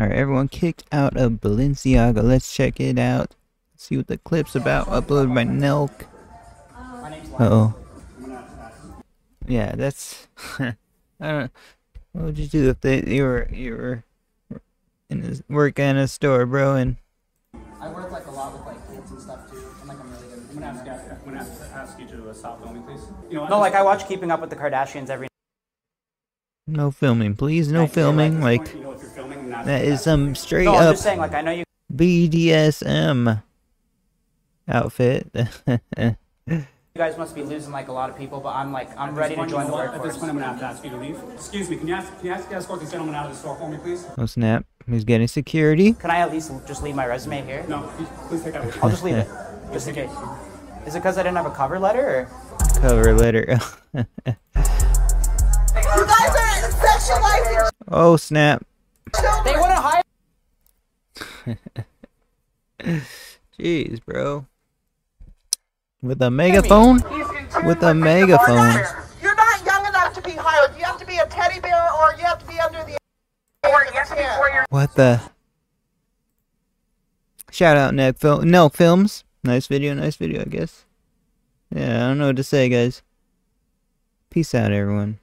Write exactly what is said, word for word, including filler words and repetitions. Alright, everyone kicked out of Balenciaga. Let's check it out. See what the clip's about. Uploaded by Nelk. Uh-oh. Yeah, that's... I don't know. What would you do if they, you were... You were in his, working in a store, bro, and... I work, like, a lot with, like, kids and stuff, too. I'm, like, I'm really good. I'm gonna ask, yeah, I'm gonna ask, ask you to uh, stop filming, please. You know, no, like, I watch Keeping Up with the Kardashians every... No filming, please. No filming. Like, like you know, if you're filming, that is some straight no, up saying, like, I know you... B D S M outfit. You guys must be losing like a lot of people, but I'm like, I'm ready to join the workforce. At this point, I'm gonna have to ask you to leave. Excuse me, can you ask, can you ask, escort these gentlemen out of the store for me, please? Oh snap! He's getting security. Can I at least just leave my resume here? No, please take that. I'll just leave it, just in case. Is it because I didn't have a cover letter? Or? Cover letter. You guys are sexualizing. Oh snap! They want to hire. Jeez, bro. With a megaphone. With a megaphone. You're not young enough to be hired. You have to be a teddy bear, or you have to be under the. Or you have to be four years. What the? Shout out Nelk Films. Nelk Films. Nice video. Nice video, I guess. Yeah, I don't know what to say, guys. Peace out, everyone.